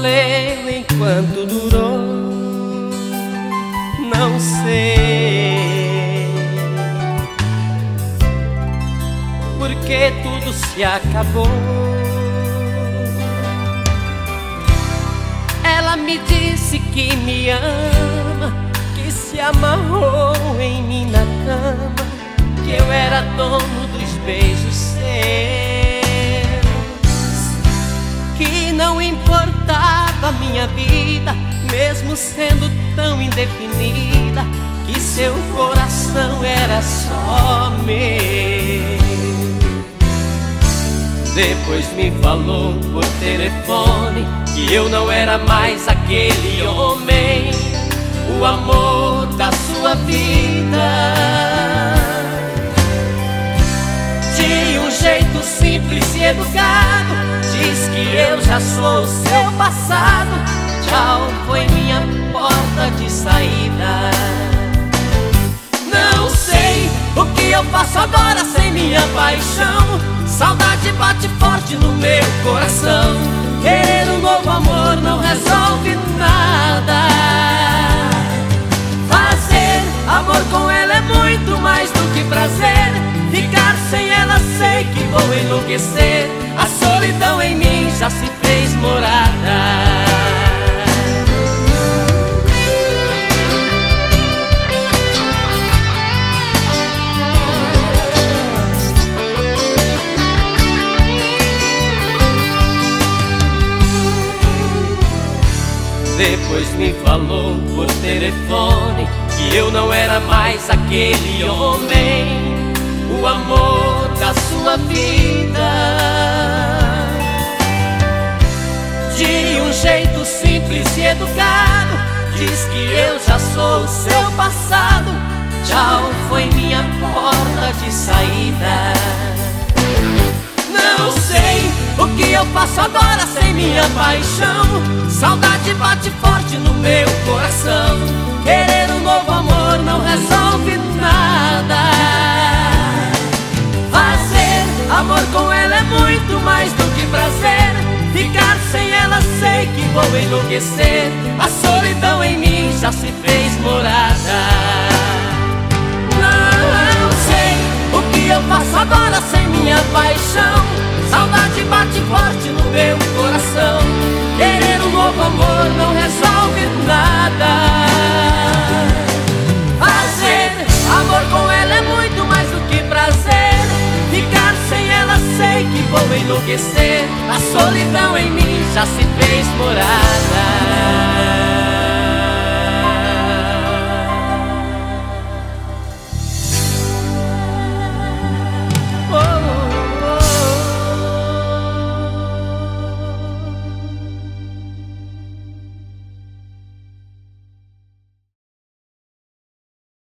valeu enquanto durou. Não sei porque tudo se acabou. Ela me disse que me ama, que se amarrou em mim na cama, que eu era dono dos beijos seus, que não importava minha vida, mesmo sendo tão indefinida, que seu coração era só meu. Depois me falou por telefone que eu não era mais aquele homem, o amor da sua vida. De um jeito simples e educado, diz que eu já sou seu passado. Tchau, foi minha porta de saída. Não sei o que eu faço agora sem minha paixão. Saudade bate forte no meu coração. Querer um novo amor não resolve nada. Fazer amor com ela é muito mais do que prazer. Ficar sem ela sei que vou enlouquecer. A solidão em mim já se fez morada. Depois me falou por telefone que eu não era mais aquele homem, o amor da sua vida. De um jeito simples e educado, diz que eu já sou seu passado. Tchau, foi minha porta de saída. Não sei o que eu faço agora sem minha paixão. Saudade bate forte no meu coração. Querer um novo amor não resolve nada. Fazer amor com ela é muito mais do que prazer. Ficar sem ela sei que vou enlouquecer. A solidão em mim já se fez morada. Não sei o que eu faço agora sem minha paixão. Saudade bate forte no meu coração. Querer um novo amor não resolve nada. Fazer amor com ela é muito mais do que prazer. Ficar sem ela sei que vou enlouquecer. A solidão em mim já se fez morar.